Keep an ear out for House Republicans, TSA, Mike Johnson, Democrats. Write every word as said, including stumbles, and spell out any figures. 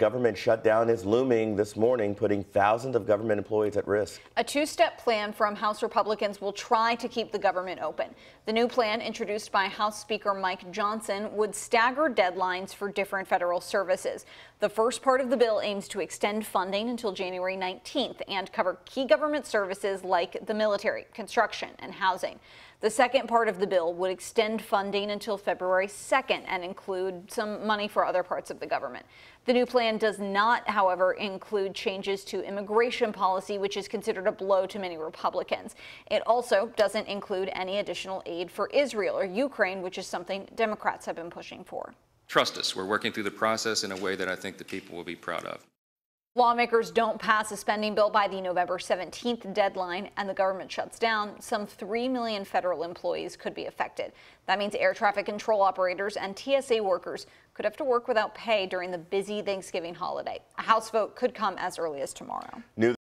Government shutdown is looming this morning, putting thousands of government employees at risk. A two-step plan from House Republicans will try to keep the government open. The new plan, introduced by House Speaker Mike Johnson, would stagger deadlines for different federal services. The first part of the bill aims to extend funding until January nineteenth and cover key government services like the military, construction, and housing. The second part of the bill would extend funding until February second and include some money for other parts of the government. The new plan does not, however, include changes to immigration policy, which is considered a blow to many Republicans. It also doesn't include any additional aid for Israel or Ukraine, which is something Democrats have been pushing for. Trust us, we're working through the process in a way that I think the people will be proud of. Lawmakers don't pass a spending bill by the November seventeenth deadline and the government shuts down, some three million federal employees could be affected. That means air traffic control operators and T S A workers could have to work without pay during the busy Thanksgiving holiday. A House vote could come as early as tomorrow. New